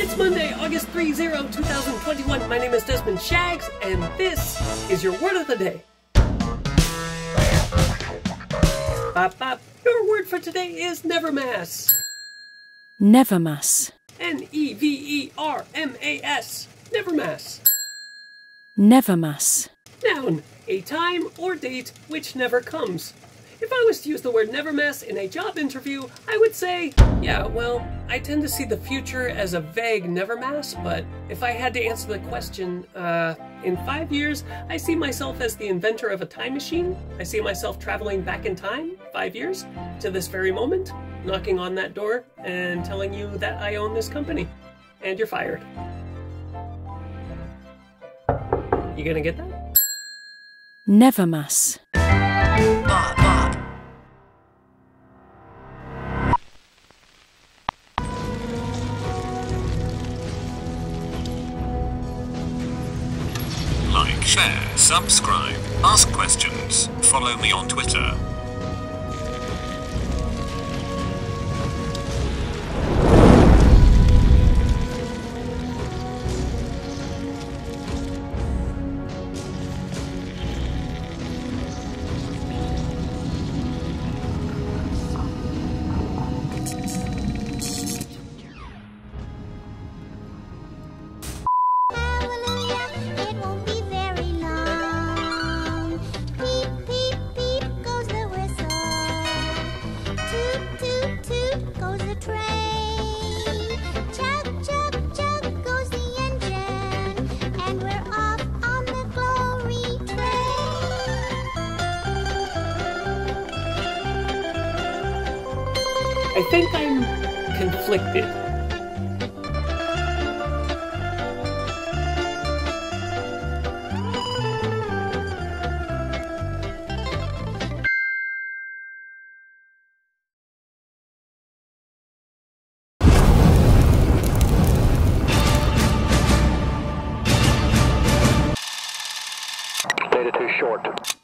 It's Monday, August 30, 2021. My name is Desmond Shaggs, and this is your word of the day. Bop, bop. Your word for today is Nevermas. Nevermas. N-E-V-E-R-M-A-S. Nevermas. Nevermas. Noun, a time or date which never comes. If I was to use the word nevermas in a job interview, I would say, yeah, well, I tend to see the future as a vague nevermas, but if I had to answer the question, in 5 years, I see myself as the inventor of a time machine. I see myself traveling back in time, 5 years, to this very moment, knocking on that door and telling you that I own this company, and you're fired. You gonna get that? Nevermas. Like, share, subscribe, ask questions, follow me on Twitter. I think I'm conflicted. Data Too Short.